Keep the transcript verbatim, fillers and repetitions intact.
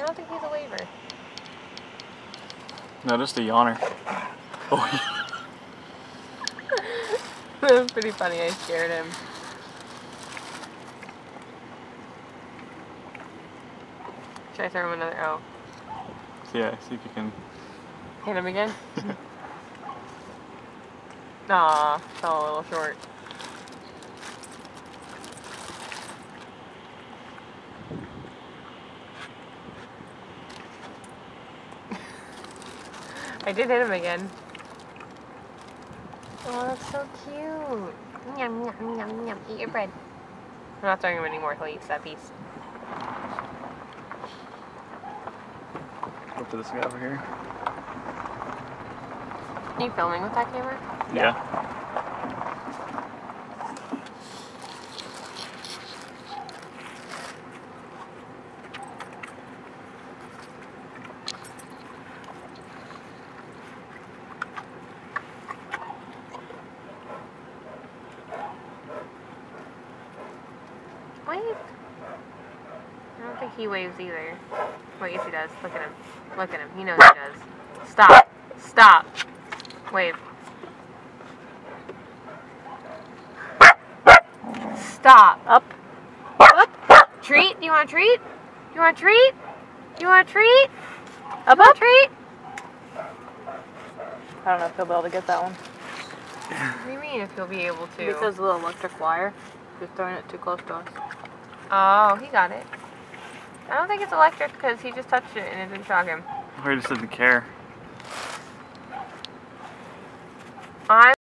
I don't think he's a waiver. No, just a yawner. Oh. That was pretty funny. I scared him. Should I throw him another O? Yeah, see if you can. Hit him again? Nah, fell a little short. I did hit him again. Oh, that's so cute. Yum, yum, yum, yum. Eat your bread. I'm not throwing him anymore. He'll eat that piece. Look at this guy over here. Are you filming with that camera? Yeah. Wave? I don't think he waves either. Wait, yes he does. Look at him. Look at him. He knows he does. Stop. Stop. Wave. Stop. Up. Up. Treat. Do you want a treat? Do you want a treat? Do you want a treat? Up, up. Treat. I don't know if he'll be able to get that one. What do you mean if he'll be able to? Because of the electric wire. He's throwing it too close to us. Oh, he got it. I don't think it's electric because he just touched it and it didn't shock him. Or he just didn't care. I'm